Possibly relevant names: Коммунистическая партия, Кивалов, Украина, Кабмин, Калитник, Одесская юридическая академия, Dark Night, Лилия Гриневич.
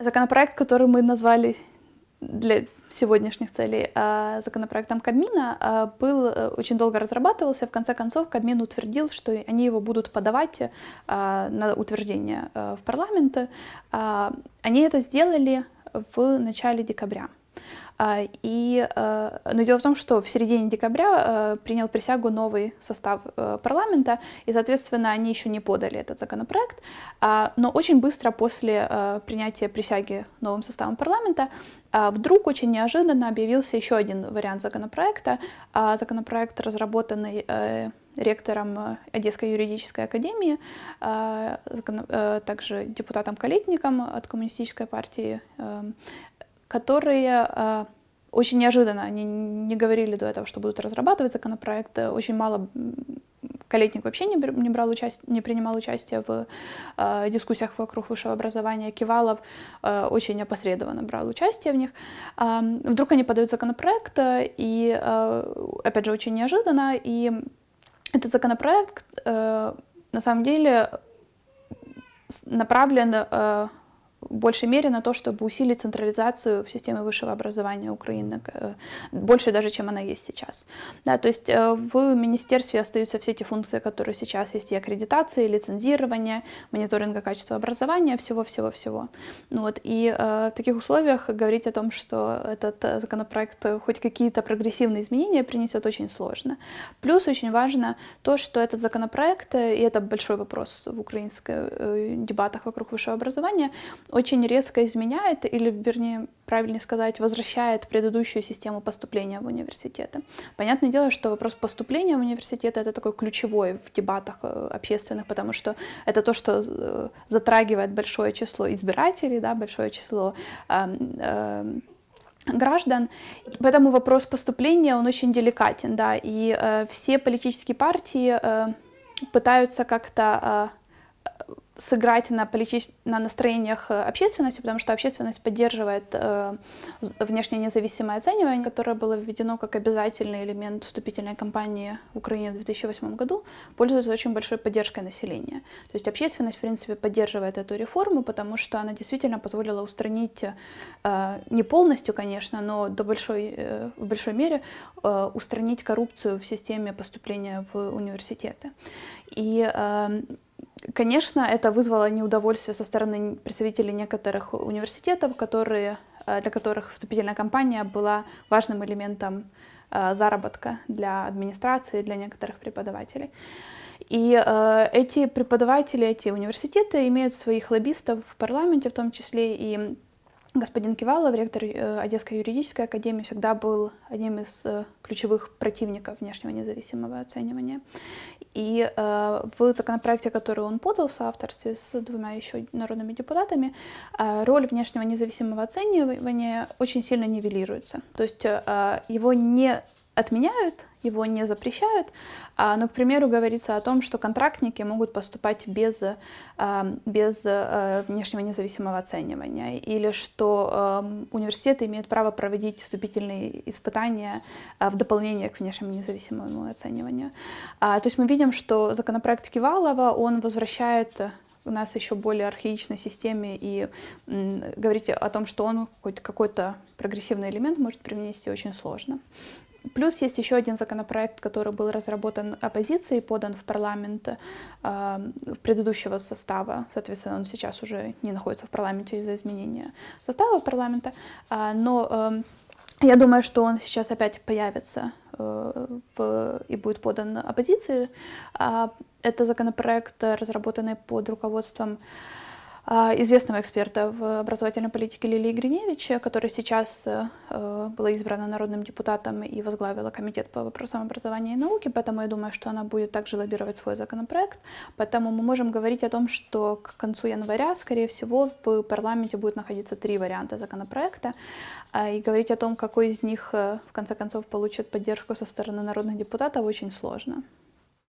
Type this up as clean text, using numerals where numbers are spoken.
Законопроект, который мы назвали для сегодняшних целей законопроектом Кабмина, был очень долго разрабатывался. В конце концов, Кабмин утвердил, что они его будут подавать на утверждение в парламент. Они это сделали в начале декабря. Но дело в том, что в середине декабря принял присягу новый состав парламента, и, соответственно, они еще не подали этот законопроект. Но очень быстро после принятия присяги новым составом парламента вдруг очень неожиданно объявился еще один вариант законопроекта. Законопроект, разработанный ректором Одесской юридической академии, также депутатом Калитником от Коммунистической партии, которые очень неожиданно, они не говорили до этого, что будут разрабатывать законопроект, очень мало, Калитник вообще не принимал участие в дискуссиях вокруг высшего образования, Кивалов очень опосредованно брал участие в них. Вдруг они подают законопроект, и опять же очень неожиданно, и этот законопроект на самом деле направлен в большей мере на то, чтобы усилить централизацию в системе высшего образования Украины, больше даже, чем она есть сейчас. Да, то есть в министерстве остаются все те функции, которые сейчас есть, и аккредитации, и лицензирование, мониторинга качества образования, всего-всего-всего. Ну вот, и в таких условиях говорить о том, что этот законопроект хоть какие-то прогрессивные изменения принесет, очень сложно. Плюс очень важно то, что этот законопроект, и это большой вопрос в украинских дебатах вокруг высшего образования, очень резко изменяет, или, вернее, правильнее сказать, возвращает предыдущую систему поступления в университеты. Понятное дело, что вопрос поступления в университеты — это такой ключевой в дебатах общественных, потому что это то, что затрагивает большое число избирателей, да, большое число граждан. Поэтому вопрос поступления, он очень деликатен, да, и все политические партии пытаются как-то сыграть на настроениях общественности, потому что общественность поддерживает внешне независимое оценивание, которое было введено как обязательный элемент вступительной кампании в Украине в 2008 году, пользуется очень большой поддержкой населения. То есть общественность, в принципе, поддерживает эту реформу, потому что она действительно позволила устранить, не полностью, конечно, но в большой мере устранить коррупцию в системе поступления в университеты. И конечно, это вызвало неудовольствие со стороны представителей некоторых университетов, для которых вступительная кампания была важным элементом заработка для администрации, для некоторых преподавателей. И эти преподаватели, эти университеты имеют своих лоббистов в парламенте, в том числе и господин Кивалов, ректор Одесской юридической академии, всегда был одним из ключевых противников внешнего независимого оценивания. И в законопроекте, который он подал в соавторстве с двумя еще народными депутатами, роль внешнего независимого оценивания очень сильно нивелируется. То есть его не отменяют, его не запрещают, но, к примеру, говорится о том, что контрактники могут поступать без внешнего независимого оценивания, или что университеты имеют право проводить вступительные испытания в дополнение к внешнему независимому оцениванию. То есть мы видим, что законопроект Кивалова, он возвращает у нас еще более архаичной системе, и говорить о том, что он хоть какой-то прогрессивный элемент может привнести, очень сложно. Плюс есть еще один законопроект, который был разработан оппозицией, подан в парламент предыдущего состава. Соответственно, он сейчас уже не находится в парламенте из-за изменения состава парламента. Но я думаю, что он сейчас опять появится и будет подан оппозиции. Это законопроект, разработанный под руководством известного эксперта в образовательной политике Лилии Гриневич, которая сейчас была избрана народным депутатом и возглавила комитет по вопросам образования и науки, поэтому я думаю, что она будет также лоббировать свой законопроект. Поэтому мы можем говорить о том, что к концу января, скорее всего, в парламенте будет находиться 3 варианта законопроекта, и говорить о том, какой из них, в конце концов, получит поддержку со стороны народных депутатов, очень сложно.